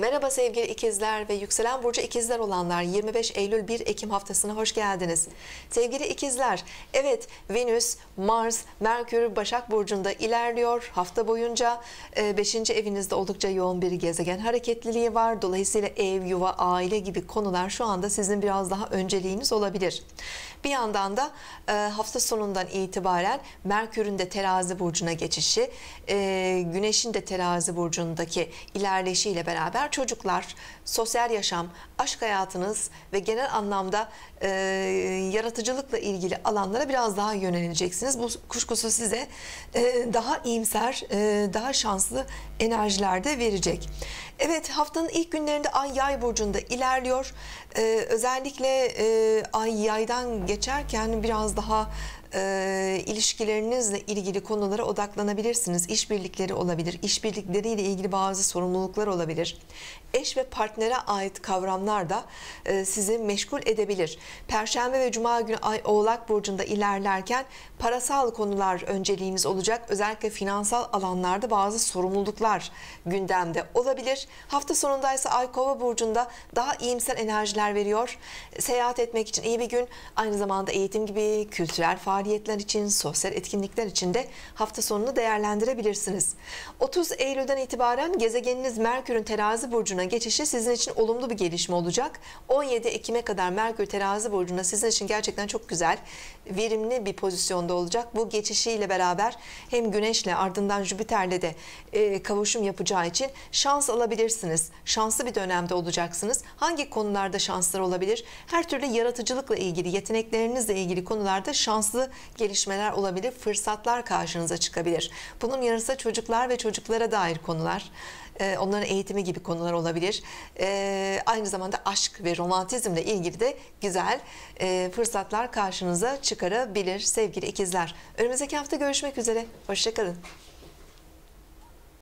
Merhaba sevgili ikizler ve yükselen burcu ikizler olanlar, 25 Eylül 1 Ekim haftasına hoş geldiniz. Sevgili ikizler, evet Venüs, Mars, Merkür Başak Burcu'nda ilerliyor. Hafta boyunca 5. evinizde oldukça yoğun bir gezegen hareketliliği var. Dolayısıyla ev, yuva, aile gibi konular şu anda sizin biraz daha önceliğiniz olabilir. Bir yandan da hafta sonundan itibaren Merkür'ün de Terazi Burcu'na geçişi, Güneş'in de Terazi Burcu'ndaki ilerleyişiyle beraber çocuklar, sosyal yaşam, aşk hayatınız ve genel anlamda yaratıcılıkla ilgili alanlara biraz daha yöneleceksiniz. Bu kuşkusuz size daha iyimser, daha şanslı enerjiler de verecek. Evet, haftanın ilk günlerinde Ay Yay Burcu'nda ilerliyor. Özellikle Ay Yay'dan geçerken biraz daha ilişkilerinizle ilgili konulara odaklanabilirsiniz. İşbirlikleri olabilir, işbirlikleriyle ilgili bazı sorumluluklar olabilir. Eş ve partnere ait kavramlar da sizi meşgul edebilir. Perşembe ve Cuma günü Ay Oğlak Burcu'nda ilerlerken parasal konular önceliğiniz olacak. Özellikle finansal alanlarda bazı sorumluluklar gündemde olabilir. Hafta sonundaysa Ay Kova Burcu'nda daha iyimser enerjiler veriyor. Seyahat etmek için iyi bir gün. Aynı zamanda eğitim gibi kültürel faaliyetler için, sosyal etkinlikler için de hafta sonunu değerlendirebilirsiniz. 30 Eylül'den itibaren gezegeniniz Merkür'ün Terazi Burcu'na geçişi sizin için olumlu bir gelişme olacak. 17 Ekim'e kadar Merkür Terazi Burcu'na sizin için gerçekten çok güzel, verimli bir pozisyonda olacak. Bu geçişiyle beraber hem Güneş'le ardından Jüpiter'le de kavuşum yapacağı için şans alabilirsiniz. Şanslı bir dönemde olacaksınız. Hangi konularda şanslar olabilir? Her türlü yaratıcılıkla ilgili, yeteneklerinizle ilgili konularda şanslı gelişmeler olabilir, fırsatlar karşınıza çıkabilir. Bunun yanı sıra çocuklar ve çocuklara dair konular, onların eğitimi gibi konular olabilir. Aynı zamanda aşk ve romantizmle ilgili de güzel fırsatlar karşınıza çıkarabilir sevgili ikizler. Önümüzdeki hafta görüşmek üzere. Hoşça kalın.